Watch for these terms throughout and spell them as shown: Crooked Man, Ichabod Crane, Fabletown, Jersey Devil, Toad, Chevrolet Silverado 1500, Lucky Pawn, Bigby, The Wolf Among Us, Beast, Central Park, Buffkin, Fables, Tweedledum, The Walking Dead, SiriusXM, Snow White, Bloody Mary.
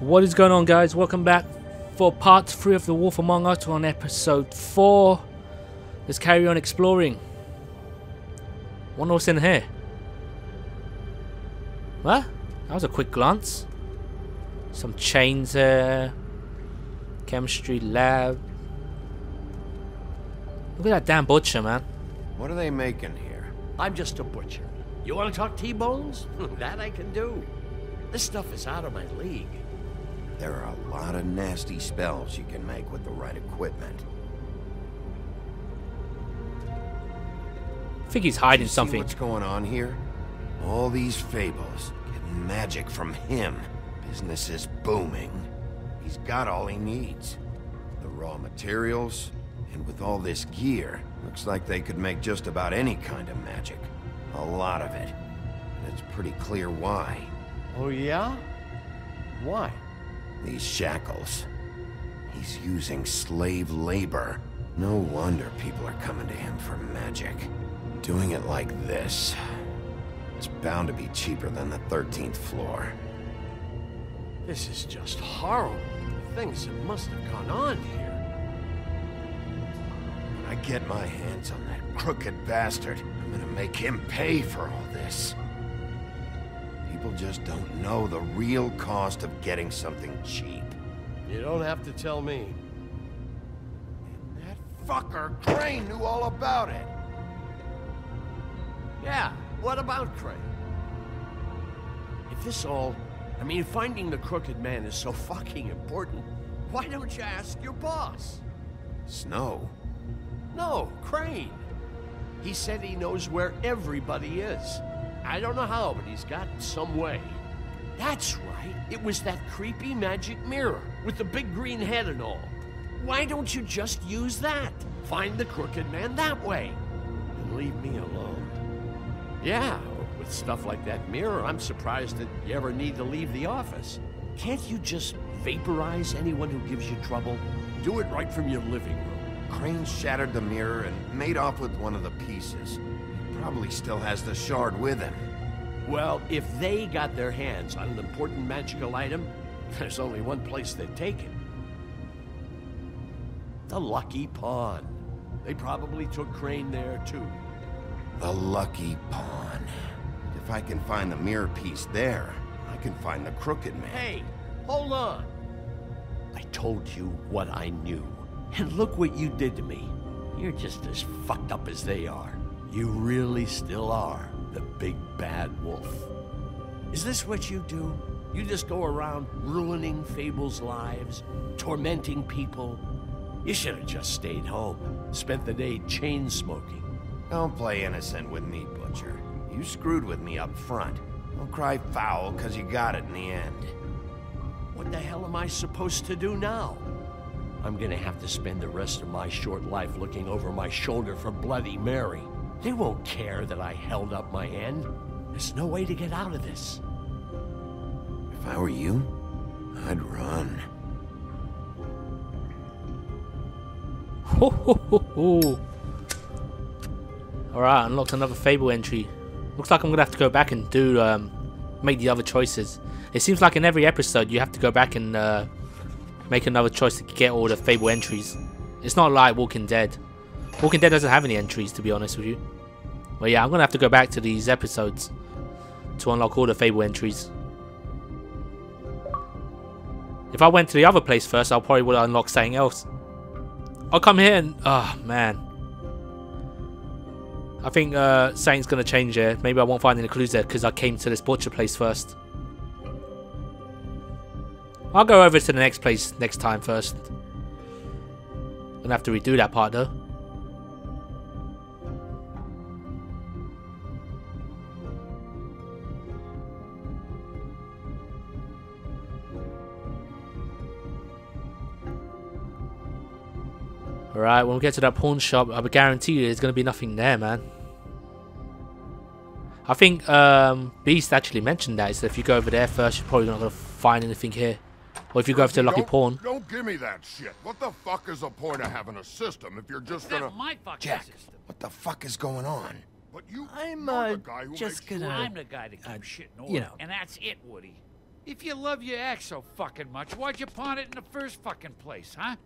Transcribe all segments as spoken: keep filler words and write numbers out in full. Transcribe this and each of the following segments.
What is going on, guys? Welcome back for part three of The Wolf Among Us on episode four. Let's carry on exploring. Wonder what's in here. What? That was a quick glance. Some chains there. Chemistry lab. Look at that damn butcher, man. What are they making here? I'm just a butcher. You want to talk T-bones? That I can do. This stuff is out of my league. There are a lot of nasty spells you can make with the right equipment. I think he's hiding something. What's going on here? All these fables, getting magic from him. Business is booming. He's got all he needs. The raw materials, and with all this gear, looks like they could make just about any kind of magic. A lot of it. And it's pretty clear why. Oh yeah? Why? These shackles. He's using slave labor. No wonder people are coming to him for magic. Doing it like this, it's bound to be cheaper than the thirteenth floor. This is just horrible. The things that must have gone on here. When I get my hands on that crooked bastard, I'm gonna make him pay for all this. People just don't know the real cost of getting something cheap. You don't have to tell me. And that fucker Crane knew all about it. Yeah, what about Crane? If this all... I mean, finding the Crooked Man is so fucking important. Why don't you ask your boss? Snow? No, Crane. He said he knows where everybody is. I don't know how, but he's got some way. That's right. It was that creepy magic mirror with the big green head and all. Why don't you just use that? Find the Crooked Man that way. And leave me alone. Yeah. With stuff like that mirror, I'm surprised that you ever need to leave the office. Can't you just vaporize anyone who gives you trouble? Do it right from your living room. Crane shattered the mirror and made off with one of the pieces. He probably still has the shard with him. Well, if they got their hands on an important magical item, there's only one place they'd take it. The Lucky Pawn. They probably took Crane there, too. The Lucky Pawn. If I can find the mirror piece there, I can find the Crooked Man. Hey, hold on. I told you what I knew, and look what you did to me. You're just as fucked up as they are. You really still are the big bad wolf. Is this what you do? You just go around ruining Fables' lives, tormenting people? You should have just stayed home, spent the day chain smoking. Don't play innocent with me, Butcher. You screwed with me up front. Don't cry foul, because you got it in the end. What the hell am I supposed to do now? I'm gonna have to spend the rest of my short life looking over my shoulder for Bloody Mary. They won't care that I held up my end. There's no way to get out of this. If I were you, I'd run. Ho ho ho ho! Alright, unlocked another Fable entry. Looks like I'm going to have to go back and do, um, make the other choices. It seems like in every episode you have to go back and uh, make another choice to get all the Fable entries. It's not like Walking Dead. Walking Dead doesn't have any entries, to be honest with you. But yeah, I'm going to have to go back to these episodes to unlock all the Fable entries. If I went to the other place first, I probably would unlock something else. I'll come here and... oh, man. I think uh, something's going to change here. Maybe I won't find any clues there because I came to this butcher place first. I'll go over to the next place next time first. Gonna have to redo that part though. Alright, when we get to that pawn shop, I would guarantee you there's going to be nothing there, man. I think um, Beast actually mentioned that. So if you go over there first, you're probably not going to find anything here. Or if you go over to the Lucky Pawn. Don't give me that shit. What the fuck is the point of having a system if you're just going to... my fucking Jack, system. What the fuck is going on? But you I'm uh, the guy who just going to... Sure I'm the guy to keep uh, shit in order. You know. And that's it, Woody. If you love your axe so fucking much, why'd you pawn it in the first fucking place, huh?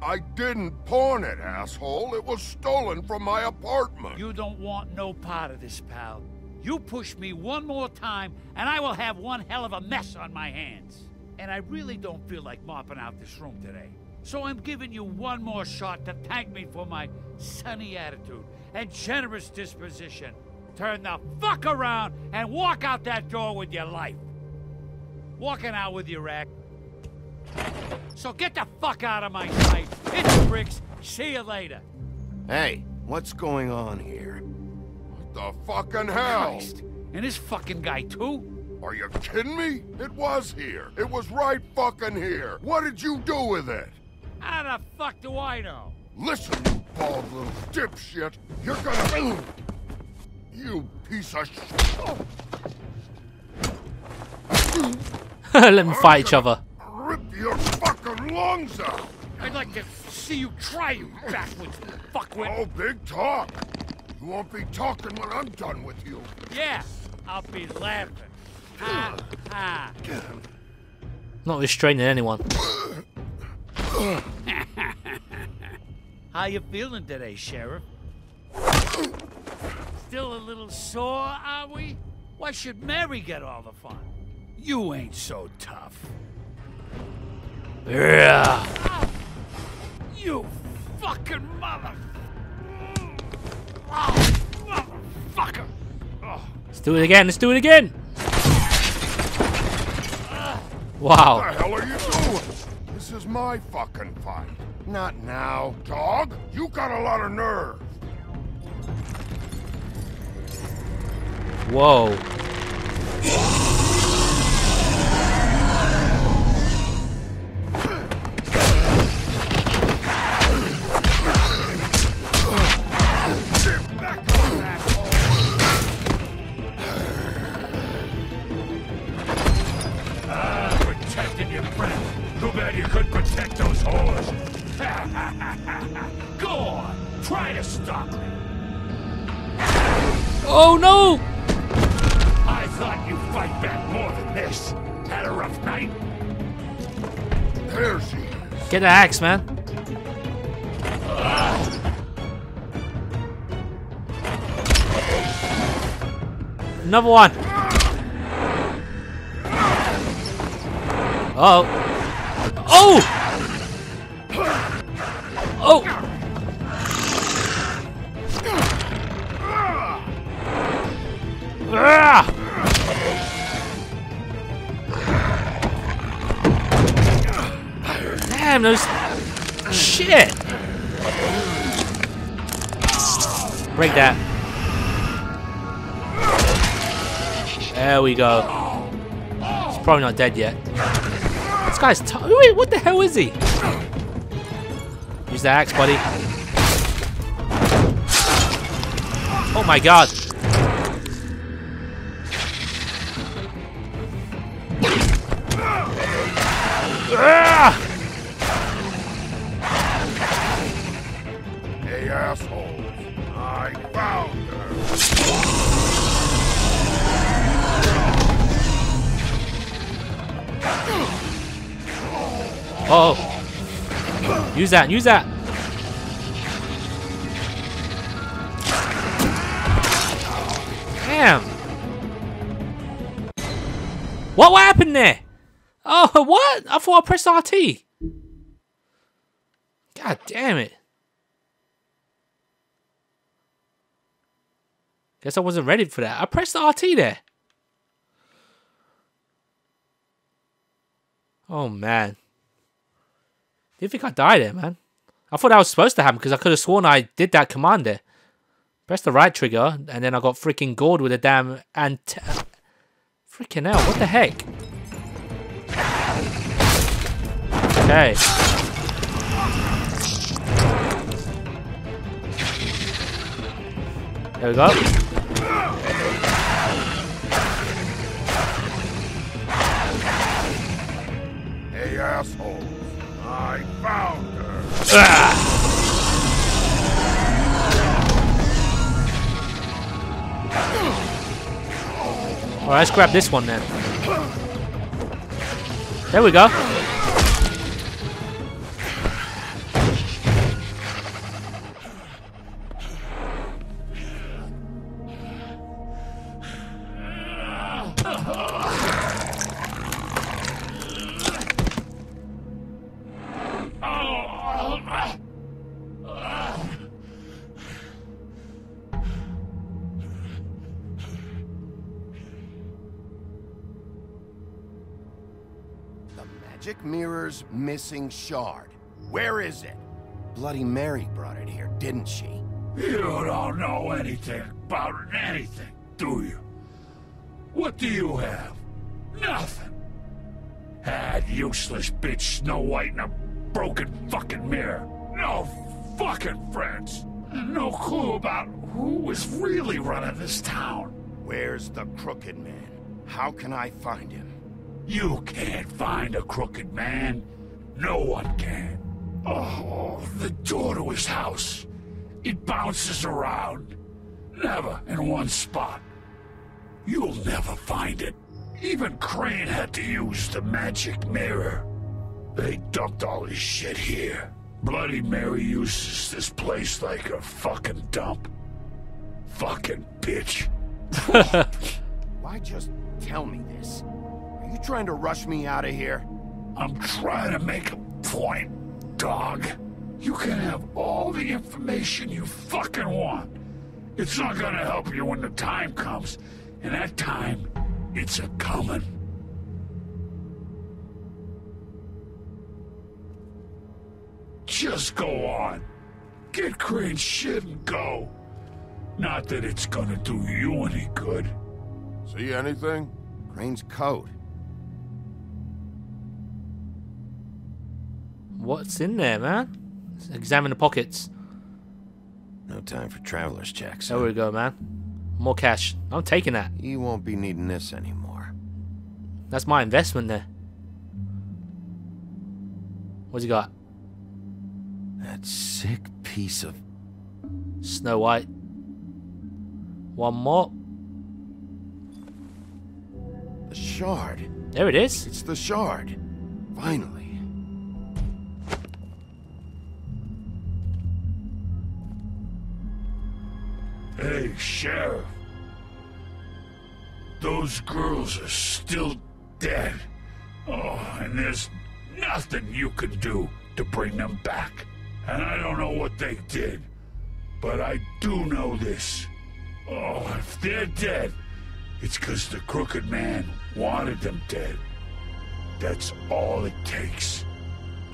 I didn't pawn it, asshole. It was stolen from my apartment. You don't want no part of this, pal. You push me one more time, and I will have one hell of a mess on my hands. And I really don't feel like mopping out this room today. So I'm giving you one more shot to thank me for my sunny attitude and generous disposition. Turn the fuck around and walk out that door with your life. Walking out with your act. So get the fuck out of my sight. Hit the bricks. See you later. Hey, what's going on here? What the fucking hell? Christ. And this fucking guy too? Are you kidding me? It was here. It was right fucking here. What did you do with it? How the fuck do I know? Listen, you bald little dipshit. You're gonna... You piece of shit. Let them fight each other. Rip your fucking lungs out! I'd like to see you try, you backwards fuckwit! Oh, big talk! You won't be talking when I'm done with you. Yeah, I'll be laughing. Ha, ha. Not restraining anyone. How you feeling today, Sheriff? Still a little sore, are we? Why should Mary get all the fun? You ain't so tough. Yeah. Oh, you fucking mother. Oh, motherfucker. Oh. Let's do it again. Let's do it again. Uh, wow. What the hell are you doing? This is my fucking fight. Not now, dog. You got a lot of nerve. Whoa. Oh no! I thought you'd fight back more than this. Had a rough night. There she is. Get the axe, man. Another one. Uh oh. Oh! Oh! Damn those shit! Break that. There we go. He's probably not dead yet. This guy's t- wait, what the hell is he? Use the axe, buddy. Oh my god. Oh, use that, use that. Damn. What, what happened there? Oh, what? I thought I pressed R T. God damn it. Guess I wasn't ready for that. I pressed R T there. Oh, man. Didn't think I died there, man. I thought that was supposed to happen because I could have sworn I did that command there. Press the right trigger, and then I got freaking gored with a damn ant. Freaking hell! What the heck? Okay. There we go. Hey, asshole. I found her. Ah. Alright, let's grab this one then. There we go. Missing shard. Where is it? Bloody Mary brought it here, didn't she? You don't know anything about anything, do you? What do you have? Nothing. Had useless bitch Snow White and a broken fucking mirror. No fucking friends. No clue about who was really running this town. Where's the Crooked Man? How can I find him? You can't find a Crooked Man. No one can. Oh, the door to his house. It bounces around. Never in one spot. You'll never find it. Even Crane had to use the magic mirror. They dumped all his shit here. Bloody Mary uses this place like a fucking dump. Fucking bitch. Why just tell me this? Are you trying to rush me out of here? I'm trying to make a point, dog. You can have all the information you fucking want. It's not gonna help you when the time comes. And that time, it's a-coming. Just go on. Get Crane's shit and go. Not that it's gonna do you any good. See anything? Crane's coat. What's in there, man? Let's examine the pockets. No time for traveler's checks. There we go, man. More cash. I'm taking that. You won't be needing this anymore. That's my investment there. What's he got? That sick piece of Snow White. One more. The shard. There it is. It's the shard. Finally. Hey, Sheriff. Those girls are still dead. Oh, and there's nothing you can do to bring them back. And I don't know what they did, but I do know this. Oh, if they're dead, it's because the Crooked Man wanted them dead. That's all it takes.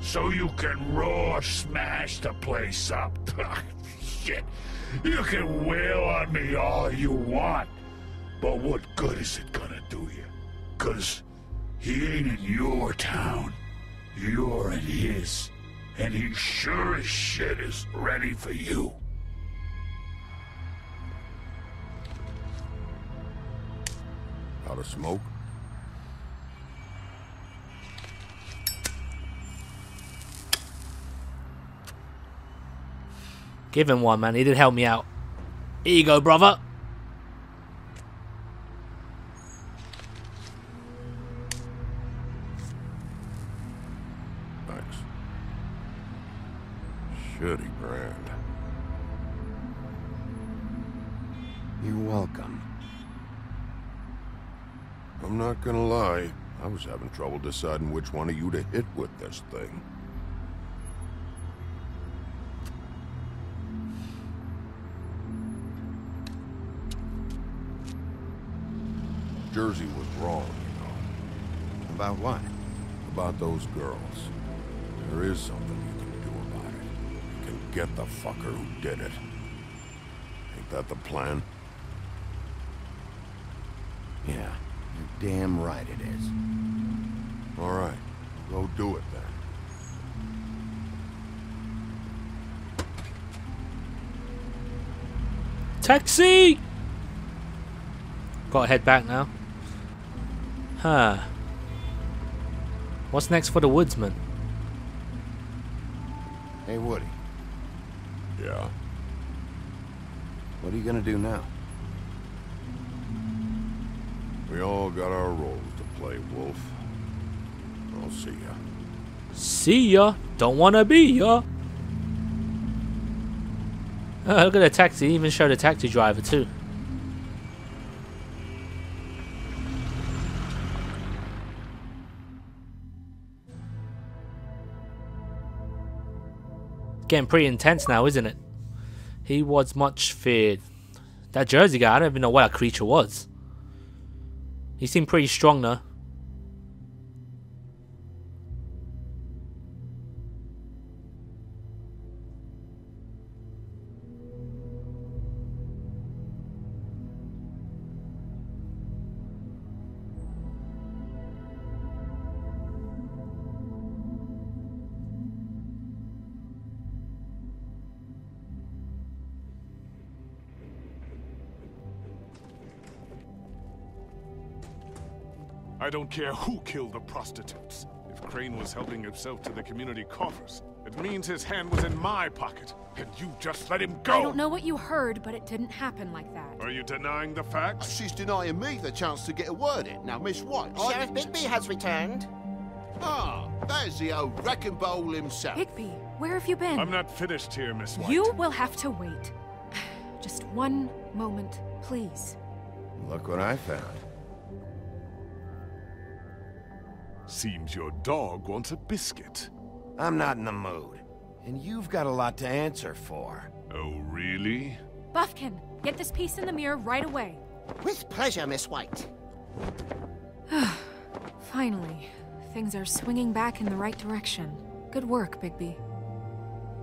So you can roar, smash the place up. Shit. You can wail on me all you want, but what good is it gonna do you? 'Cause he ain't in your town. You're in his, and he sure as shit is ready for you. Out of smoke? Give him one, man. He did help me out. Here you go, brother. Thanks. Shitty brand. You're welcome. I'm not gonna lie. I was having trouble deciding which one of you to hit with this thing. Jersey was wrong, you know. About what? About those girls. There is something you can do about it. You can get the fucker who did it. Ain't that the plan? Yeah, you're damn right it is. All right, go do it then. Taxi! Gotta head back now. Huh. What's next for the woodsman? Hey, Woody. Yeah? What are you gonna do now? We all got our roles to play, Wolf. I'll see ya. See ya. Don't wanna be ya. Oh, look at the taxi. They even showed the taxi driver too. Getting pretty intense now, isn't it? He was much feared. That Jersey guy, I don't even know what a creature was. He seemed pretty strong though. I don't care who killed the prostitutes. If Crane was helping himself to the community coffers, it means his hand was in my pocket, and you just let him go! I don't know what you heard, but it didn't happen like that. Are you denying the facts? She's denying me the chance to get a word in. Now, Miss White, I... Sheriff Bigby has returned. Ah, there's the old wrecking bowl himself. Bigby, where have you been? I'm not finished here, Miss White. You will have to wait. Just one moment, please. Look what I found. Seems your dog wants a biscuit. I'm not in the mood. And you've got a lot to answer for. Oh, really? Buffkin, get this piece in the mirror right away. With pleasure, Miss White. Finally, things are swinging back in the right direction. Good work, Bigby.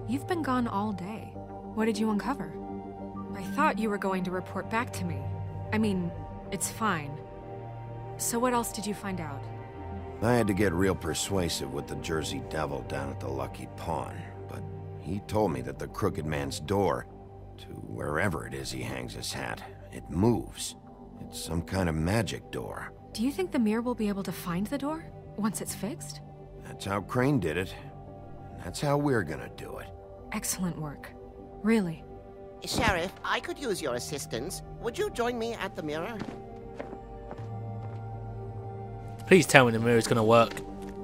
You've been gone all day. What did you uncover? I thought you were going to report back to me. I mean, it's fine. So what else did you find out? I had to get real persuasive with the Jersey Devil down at the Lucky Pawn, but he told me that the Crooked Man's door, to wherever it is he hangs his hat, it moves. It's some kind of magic door. Do you think the mirror will be able to find the door, once it's fixed? That's how Crane did it, and that's how we're gonna do it. Excellent work. Really. Sheriff, I could use your assistance. Would you join me at the mirror? Please tell me the mirror is going to work.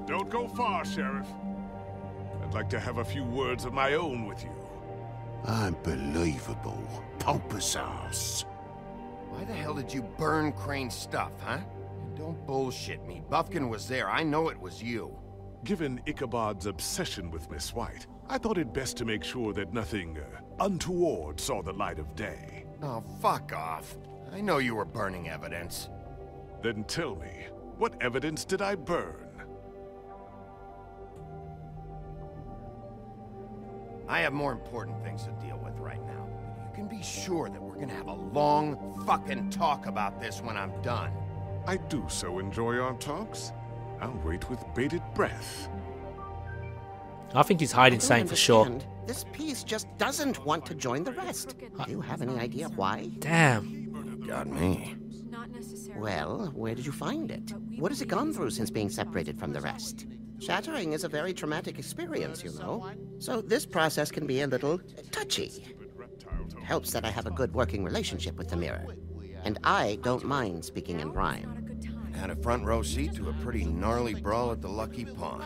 Don't go far, Sheriff. I'd like to have a few words of my own with you. Unbelievable. Pompous ass. Why the hell did you burn Crane's stuff, huh? Don't bullshit me. Buffkin was there. I know it was you. Given Ichabod's obsession with Miss White, I thought it best to make sure that nothing uh, untoward saw the light of day. Oh, fuck off. I know you were burning evidence. Then tell me. What evidence did I burn? I have more important things to deal with right now. You can be sure that we're gonna have a long fucking talk about this when I'm done. I do so enjoy our talks. I'll wait with bated breath. I think he's hiding something for sure. This piece just doesn't want to join the rest. I... Do you have any idea why? Damn. Got me. Well, where did you find it? What has it gone through since being separated from the rest? Shattering is a very traumatic experience, you know. So this process can be a little touchy. It helps that I have a good working relationship with the mirror. And I don't mind speaking in rhyme. I had a front row seat to a pretty gnarly brawl at the Lucky Pawn.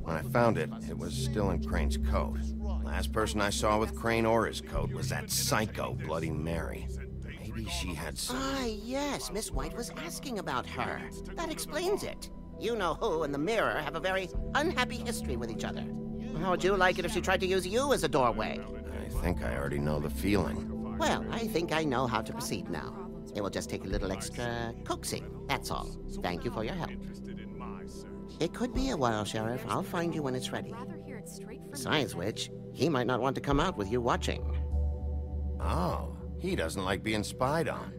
When I found it, it was still in Crane's coat. Last person I saw with Crane or his coat was that psycho Bloody Mary. Maybe she had some... Ah, yes, Miss White was asking about her. That explains it. You-know-who and the mirror have a very unhappy history with each other. How would you like it if she tried to use you as a doorway? I think I already know the feeling. Well, I think I know how to proceed now. It will just take a little extra coaxing, that's all. Thank you for your help. It could be a while, Sheriff. I'll find you when it's ready. Besides which, he might not want to come out with you watching. Oh. He doesn't like being spied on.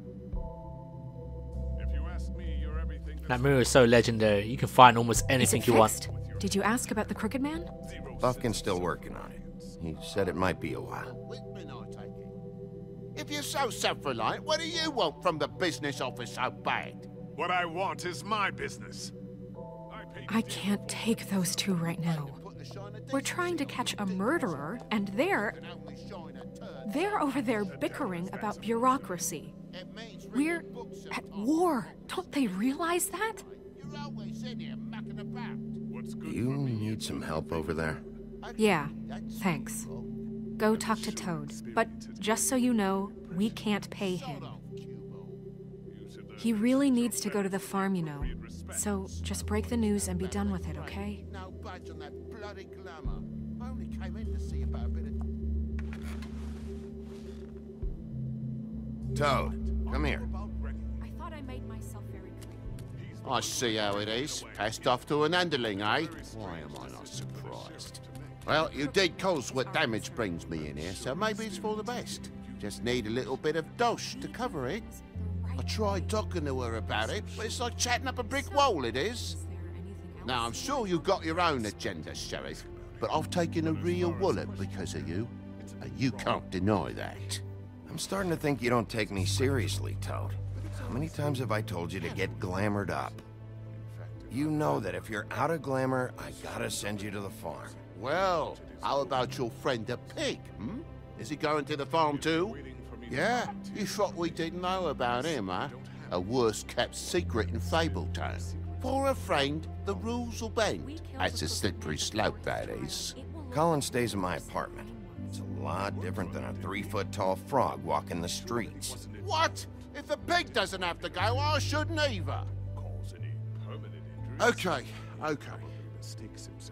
If you ask me, you're everything that mirror is so legendary. You can find almost anything you want. Did you ask about the Crooked Man? Buffkin's still working on it. He said it might be a while. If you're so self-reliant, what do you want from the business office so bad? What I want is my business. I can't take those two right now. We're trying to catch a murderer, and they're... They're over there bickering about bureaucracy. We're at war. Don't they realize that? You need some help over there? Yeah, thanks. Go talk to Toad. But just so you know, we can't pay him. He really needs to go to the farm, you know. So just break the news and be done with it, okay? No budge on that bloody glamour. I only came in to see about a bit of... Toad, come here. I thought I made myself very clear. I see how it is. Passed off to an underling, eh? Why am I not surprised? Well, you did cause what damage brings me in here, so maybe it's for the best. Just need a little bit of dosh to cover it. I tried talking to her about it, but it's like chatting up a brick wall, it is. Now, I'm sure you've got your own agenda, Sheriff, but I've taken a real wallet because of you, and you can't deny that. I'm starting to think you don't take me seriously, Toad. How many times have I told you to get glamoured up? You know that if you're out of glamour, I gotta send you to the farm. Well, how about your friend the pig, hmm? Is he going to the farm too? Yeah, you thought we didn't know about him, huh? A worst-kept secret in Fabletown. For a friend, the rules will bend. That's a slippery slope, that is. Colin stays in my apartment. It's a lot different than a three-foot-tall frog walking the streets. What? If the pig doesn't have to go, I shouldn't either. Okay, okay.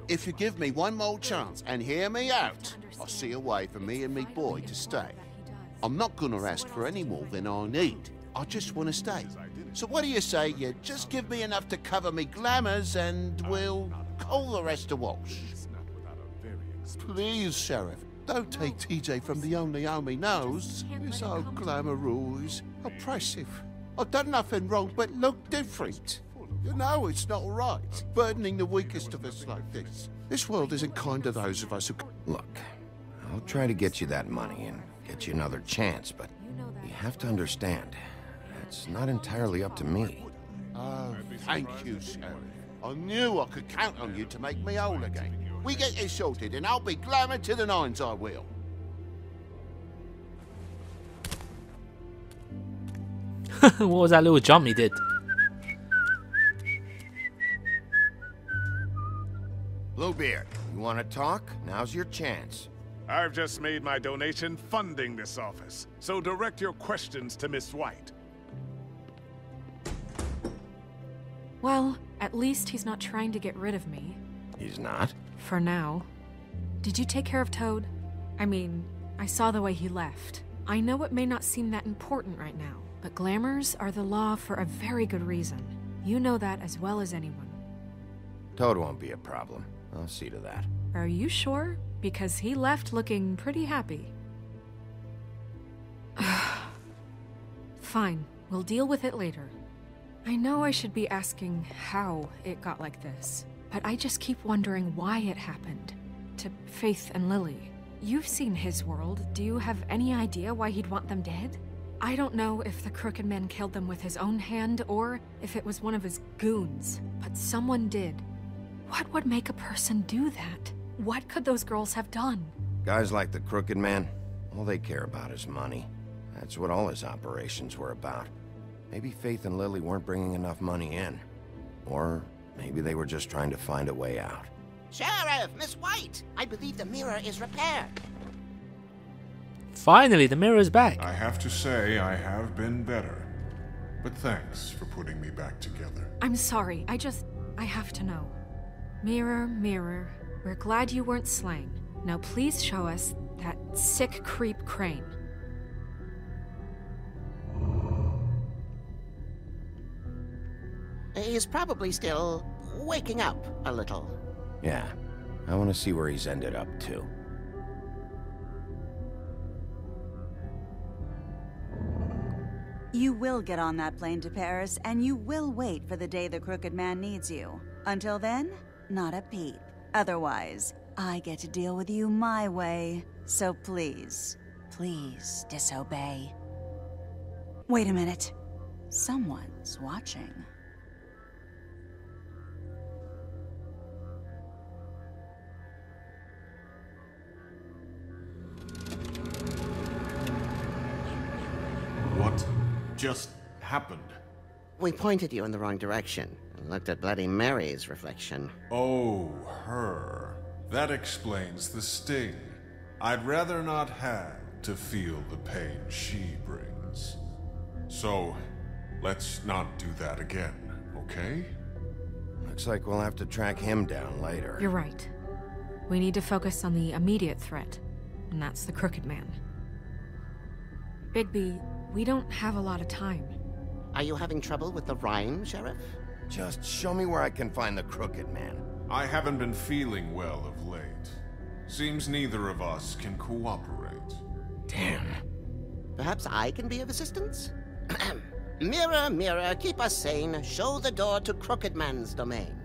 If you give me one more chance and hear me out, I'll see a way for me and me boy to stay. I'm not gonna ask for any more than I need. I just wanna stay. So what do you say you just give me enough to cover me glamours and we'll call the rest a wash? Please, Sheriff, don't take T J from the only homie knows. This old glamour rule is oppressive. I've done nothing wrong but look different. You know, it's not right, burdening the weakest of us like this. This world isn't kind to those of us who... Look, I'll try to get you that money and get you another chance, but you have to understand, it's not entirely up to me. Oh, thank you, Sheriff. I knew I could count on you to make me whole again. We get this sorted, and I'll be glamoured to the nines, I will. What was that little jump he did? Bluebeard, you want to talk? Now's your chance. I've just made my donation funding this office, so direct your questions to Miss White. Well, at least he's not trying to get rid of me. He's not? For now. Did you take care of Toad? I mean, I saw the way he left. I know it may not seem that important right now, but glamours are the law for a very good reason. You know that as well as anyone. Toad won't be a problem. I'll see to that. Are you sure? Because he left looking pretty happy. Fine, we'll deal with it later. I know I should be asking how it got like this, but I just keep wondering why it happened to Faith and Lily. You've seen his world. Do you have any idea why he'd want them dead? I don't know if the Crooked Man killed them with his own hand or if it was one of his goons, but someone did. What would make a person do that? What could those girls have done? Guys like the Crooked Man, all they care about is money. That's what all his operations were about. Maybe Faith and Lily weren't bringing enough money in. Or maybe they were just trying to find a way out. Sheriff, Miss White, I believe the mirror is repaired. Finally, the mirror is back. I have to say, I have been better. But thanks for putting me back together. I'm sorry, I just... I have to know. Mirror, mirror, we're glad you weren't slain. Now please show us that sick creep Crane. He's probably still waking up a little. Yeah, I want to see where he's ended up too. You will get on that plane to Paris, and you will wait for the day the Crooked Man needs you. Until then... not a peep. Otherwise, I get to deal with you my way. So please, please disobey. Wait a minute. Someone's watching. What just We pointed you in the wrong direction and looked at Bloody Mary's reflection. Oh, her. That explains the sting. I'd rather not have to feel the pain she brings. So, let's not do that again, okay? Looks like we'll have to track him down later. You're right. We need to focus on the immediate threat, and that's the Crooked Man. Bigby, we don't have a lot of time. Are you having trouble with the rhyme, Sheriff? Just show me where I can find the Crooked Man. I haven't been feeling well of late. Seems neither of us can cooperate. Damn. Perhaps I can be of assistance? Mirror, mirror, keep us sane. Show the door to Crooked Man's domain.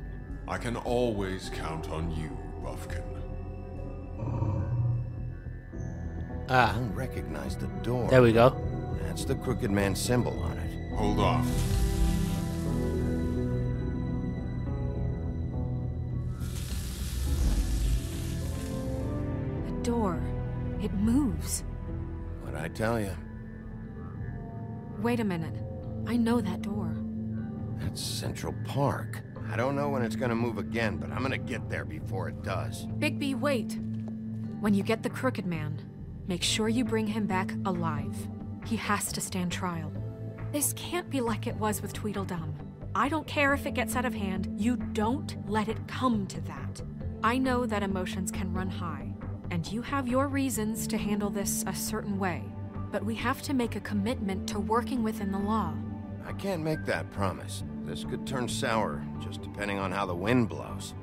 I can always count on you, Buffkin. Ah. I don't recognize the door. There we go. That's the Crooked Man's symbol on it. Hold off. The door. It moves. What'd I tell you? Wait a minute. I know that door. That's Central Park. I don't know when it's gonna move again, but I'm gonna get there before it does. Bigby, wait. When you get the Crooked Man, make sure you bring him back alive. He has to stand trial. This can't be like it was with Tweedledum. I don't care if it gets out of hand. You don't let it come to that. I know that emotions can run high, and you have your reasons to handle this a certain way. But we have to make a commitment to working within the law. I can't make that promise. This could turn sour, just depending on how the wind blows.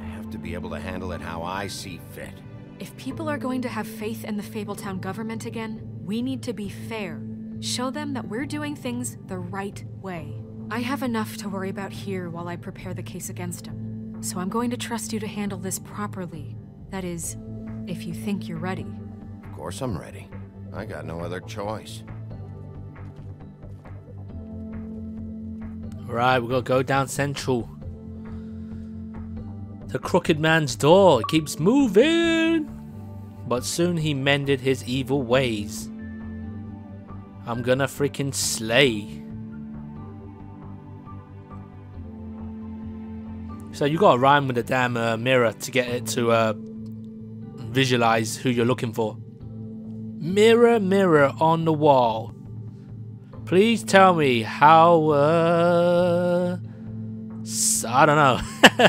I have to be able to handle it how I see fit. If people are going to have faith in the Fabletown government again, we need to be fair. Show them that we're doing things the right way. I have enough to worry about here while I prepare the case against him. So I'm going to trust you to handle this properly. That is, if you think you're ready. Of course I'm ready. I got no other choice. Right, we're gonna go down Central. The Crooked Man's door keeps moving, but soon he mended his evil ways. I'm gonna freaking slay. So you gotta rhyme with a damn uh, mirror to get it to uh, visualize who you're looking for. Mirror, mirror on the wall, please tell me how, uh, I don't know.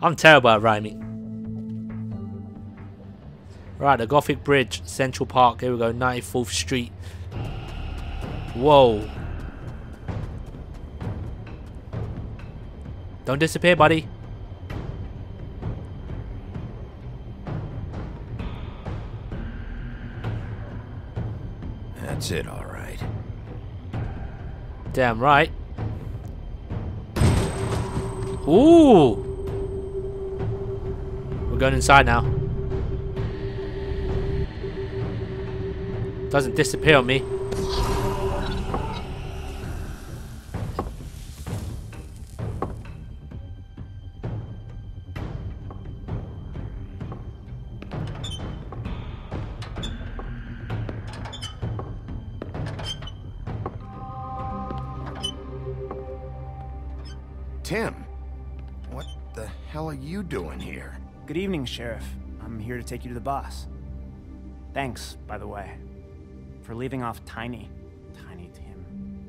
I'm terrible at rhyming. Right, the Gothic Bridge, Central Park, here we go, ninety-fourth street. Whoa. Don't disappear, buddy. That's it, all right. Damn right. Ooh! We're going inside now. Doesn't disappear on me. Tim, what the hell are you doing here? Good evening, Sheriff. I'm here to take you to the boss. Thanks, by the way, for leaving off Tiny. Tiny Tim.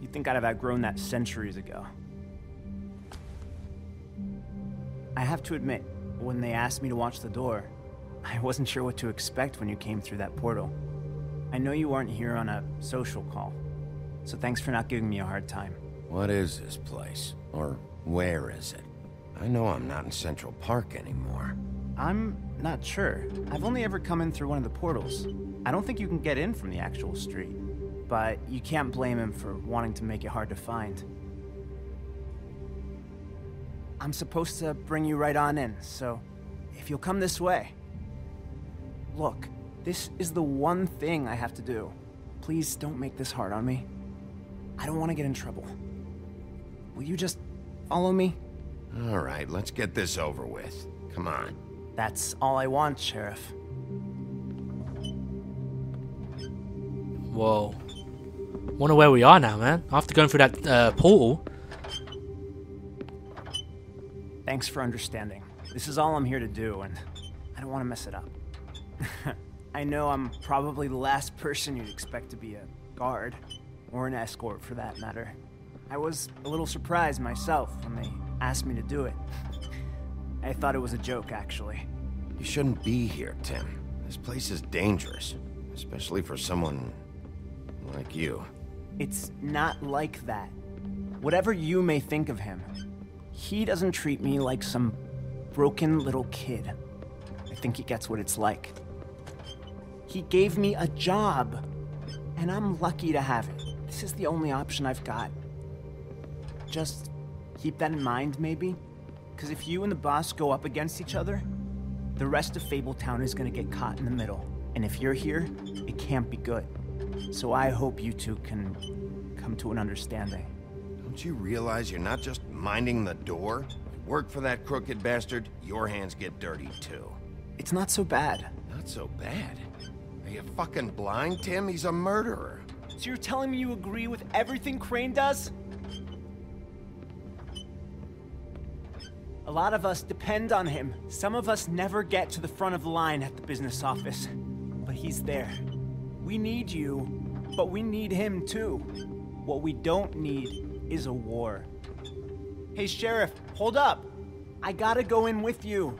You'd think I'd have outgrown that centuries ago. I have to admit, when they asked me to watch the door, I wasn't sure what to expect when you came through that portal. I know you aren't here on a social call, so thanks for not giving me a hard time. What is this place? Or where is it? I know I'm not in Central Park anymore. I'm not sure. I've only ever come in through one of the portals. I don't think you can get in from the actual street, but you can't blame him for wanting to make it hard to find. I'm supposed to bring you right on in, so if you'll come this way. Look, this is the one thing I have to do. Please don't make this hard on me. I don't want to get in trouble. Will you just follow me? All right, let's get this over with. Come on. That's all I want, Sheriff. Whoa. Wonder where we are now, man. After going through that uh, portal. Thanks for understanding. This is all I'm here to do, and I don't want to mess it up. I know I'm probably the last person you'd expect to be a guard, or an escort for that matter. I was a little surprised myself when they asked me to do it. I thought it was a joke, actually. You shouldn't be here, Tim. This place is dangerous, especially for someone like you. It's not like that. Whatever you may think of him, he doesn't treat me like some broken little kid. I think he gets what it's like. He gave me a job, and I'm lucky to have it. This is the only option I've got. Just keep that in mind, maybe? Because if you and the boss go up against each other, the rest of Fabletown is going to get caught in the middle. And if you're here, it can't be good. So I hope you two can come to an understanding. Don't you realize you're not just minding the door? Work for that crooked bastard, your hands get dirty too. It's not so bad. Not so bad? Are you fucking blind, Tim? He's a murderer. So you're telling me you agree with everything Crane does? A lot of us depend on him. Some of us never get to the front of the line at the business office, but he's there. We need you, but we need him too. What we don't need is a war. Hey, Sheriff, hold up. I gotta go in with you.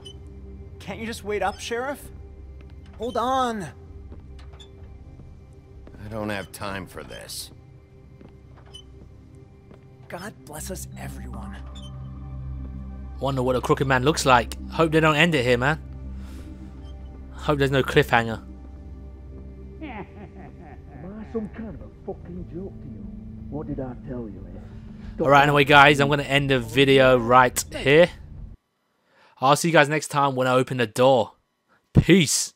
Can't you just wait up, Sheriff? Hold on. I don't have time for this. God bless us, everyone. Wonder what a crooked man looks like. Hope they don't end it here, man. Hope there's no cliffhanger. Am I some kind of a fucking joke to you? What did I tell you? Alright, anyway guys, I'm going to end the video right here. I'll see you guys next time when I open the door. Peace.